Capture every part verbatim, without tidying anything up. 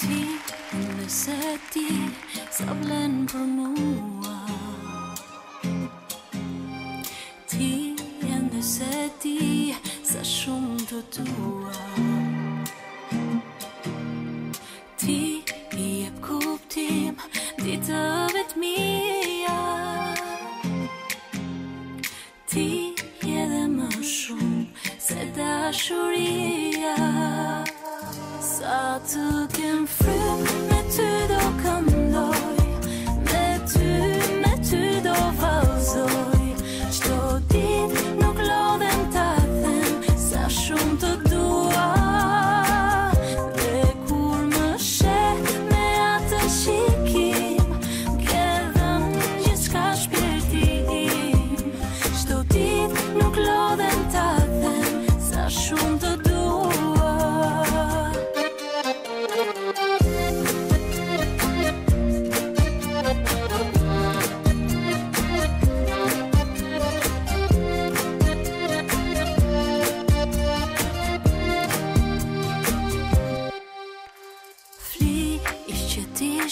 ti, nëse ti sa vlen për mua. Ti, nëse ti sa shumë të dua. Ti i jep kuptim ditëve të mia. Ti je dhe më shumë se dashuria. Sa të kem frymë me ty do këndoj, me ty, me ty do vallëzoj. Çdo ditë nuk lodhem ta them sa shumë të dua. Dhe kur më sheh me atë shikim, ke dhënë gjithçka shpirtit im. Çdo ditë nuk lodhem ta them sa shumë të dua.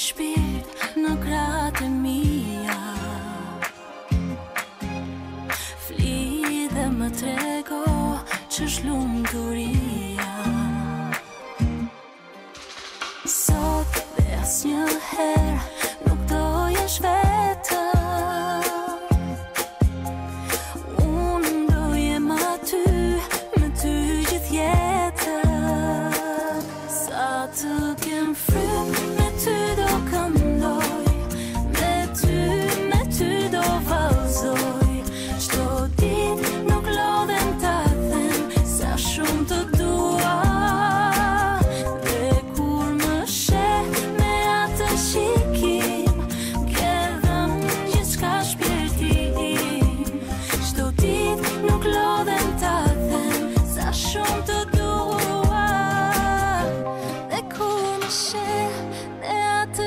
Shpirt në gratë mia, fli dhe më trego që lumturia. Sot dhe asnjë her nuk do jesh vetëm, unë do jem aty me ty gjithë jetën. Sa të kem frymë me ty do këndoj, me ty, me ty do vallëzoj. Çdo ditë nuk lodhem ta them sa shumë të dua. Dhe kur më sheh me atë shikim, ke dhënë gjithçka shpirtit im. Çdo ditë nuk lodhem ta them sa shumë të dua. Dhe kur më sheh me atë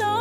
lodhem